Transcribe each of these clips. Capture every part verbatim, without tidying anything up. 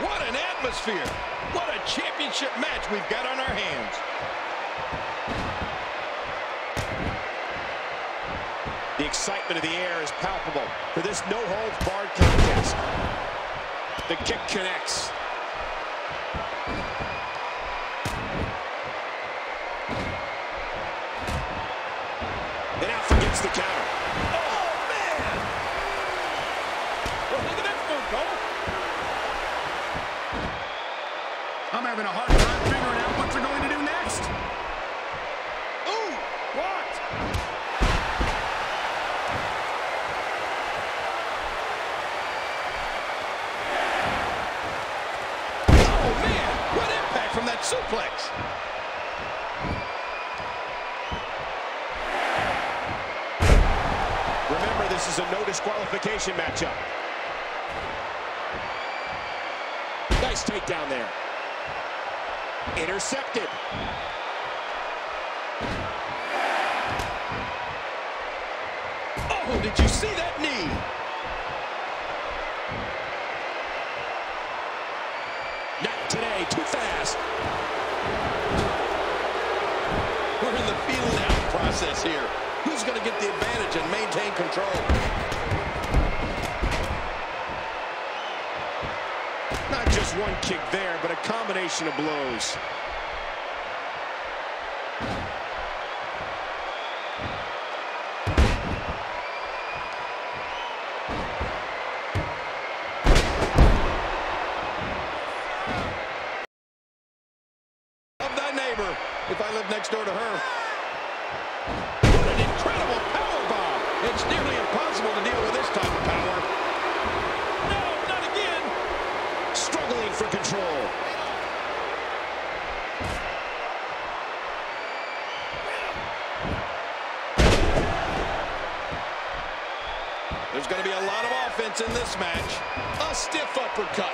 What an atmosphere! What a championship match we've got on our hands! The excitement of the air is palpable for this no-holds-barred contest. The kick connects. And out gets the counter. I'm having a hard time figuring out what they're going to do next. Ooh, blocked. Oh, man, what impact from that suplex. Remember, this is a no disqualification matchup. Nice takedown there. Intercepted. Oh, did you see that knee? Not today, too fast. We're in the feeling out process here. Who's going to get the advantage and maintain control? Not just one kick there, but a combination of blows. Love that neighbor if I live next door to her. What an incredible power bomb! It's nearly impossible to deal with this type of power. Struggling for control. There's going to be a lot of offense in this match. A stiff uppercut.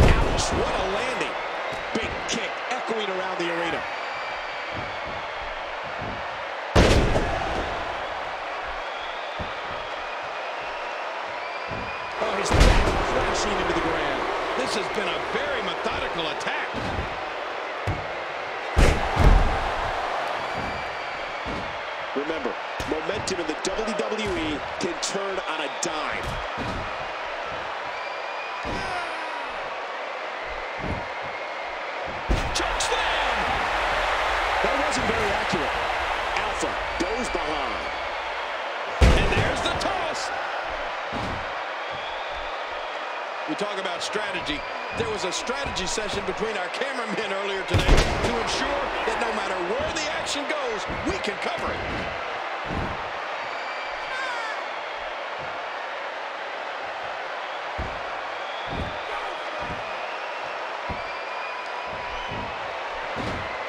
Ouch, what a landing. Big kick echoing around the arena. His back crashing into the ground. This has been a very methodical attack. Remember, momentum in the W W E can turn on a dime. Choke slam! That wasn't very accurate. Alpha goes behind. And there's the toss. We talk about strategy. There was a strategy session between our cameramen earlier today to ensure that no matter where the action goes, we can cover it.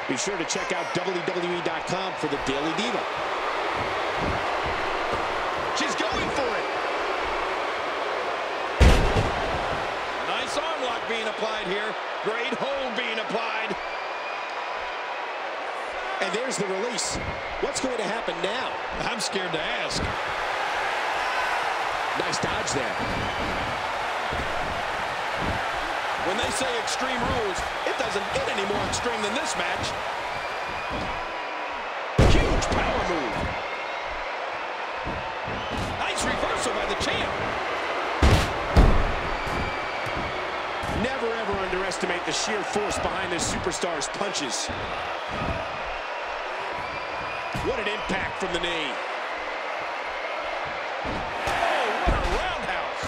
Be sure to check out W W E dot com for the Daily Diva. She's going for it. Arm lock being applied here. Great hold being applied. And there's the release. What's going to happen now? I'm scared to ask. Nice dodge there. When they say extreme rules, it doesn't get any more extreme than this match. Huge power move. Nice reversal by the champ. Never, ever underestimate the sheer force behind this superstar's punches. What an impact from the knee. Oh, what a roundhouse.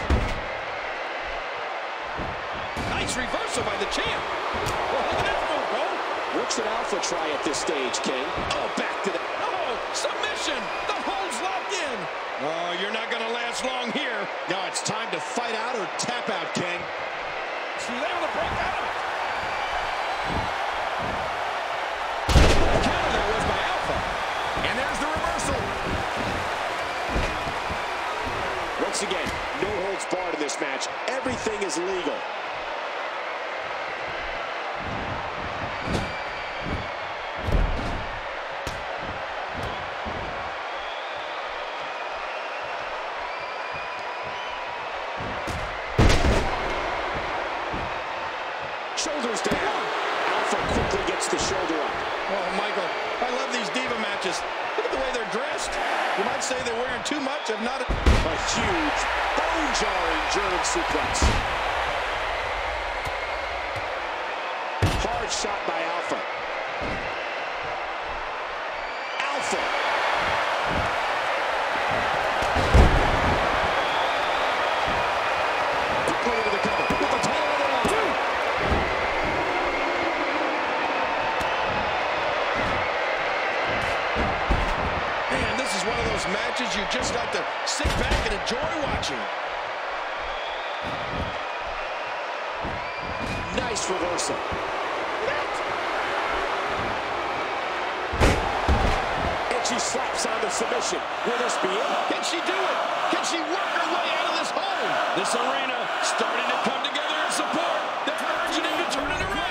Nice reversal by the champ. Well, look at that move, bro. What's an alpha try at this stage, King? Oh, back to the... Oh, submission. The hold's locked in. Oh, you're not going to last long here. Now it's time to fight out or tap out, King. She's able to break out of it. The counter there was by Alpha. And there's the reversal. Once again, no holds barred in this match. Everything is legal. Shoulders down. Alpha quickly gets the shoulder up. Oh, Michael, I love these diva matches. Look at the way they're dressed. You might say they're wearing too much. If not, a, a huge, bone-jarring German suplex. Hard shot by Alpha. Alpha. Quickly into the cover. One of those matches you just like to sit back and enjoy watching. Nice reversal. And she slaps on the submission. Will this be it? Can she do it? Can she work her way out of this hole? This arena starting to come together in support. They're urging him to turn it around.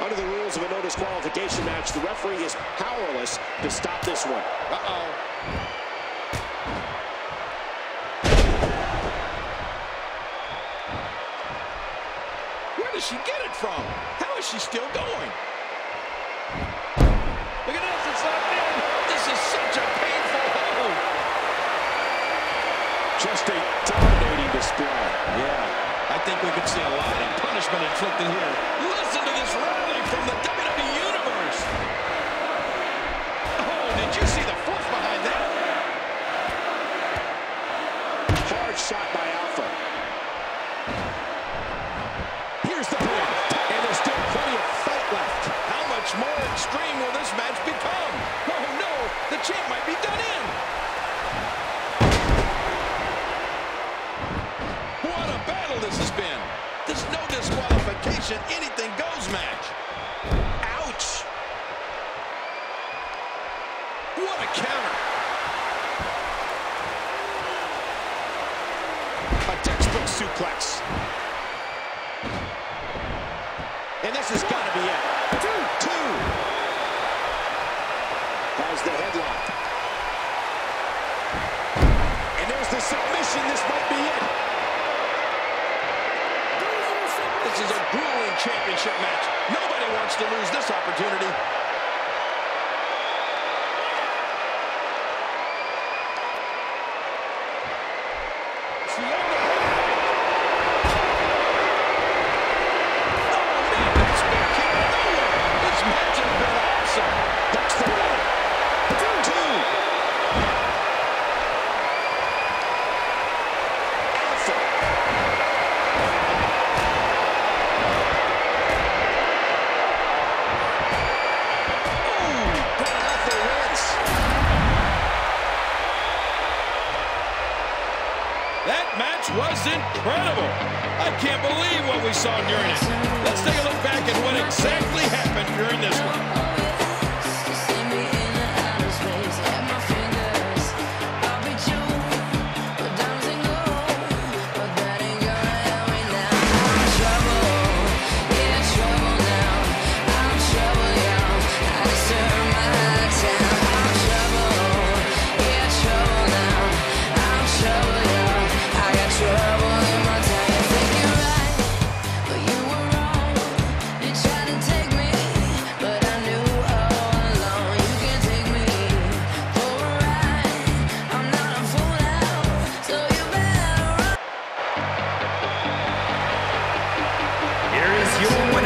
Under the rules of a no disqualification match, the referee is powerless to stop this one. Uh-oh. Where does she get it from? How is she still going? Look at this, it's locked in. This is such a painful hole. Just a dominating display. Yeah, I think we could see a lot of punishment inflicted here. Listen to this round. From the W W E Universe. Oh, did you see the force behind that? Hard shot by Alpha. Here's the point. And there's still plenty of fight left. How much more extreme will this match become? Oh, no. The champ might be done in. What a battle this has been. There's no disqualification. Anything goes match. Ouch. What a counter. A textbook suplex. And this has got to be it. Two, two. There's the headlock. And there's the submission. This might be it. This is a grueling championship match. Nobody wants to lose this opportunity. Was incredible. I can't believe what we saw during it. Let's take a look back at what exactly happened during this one. your way.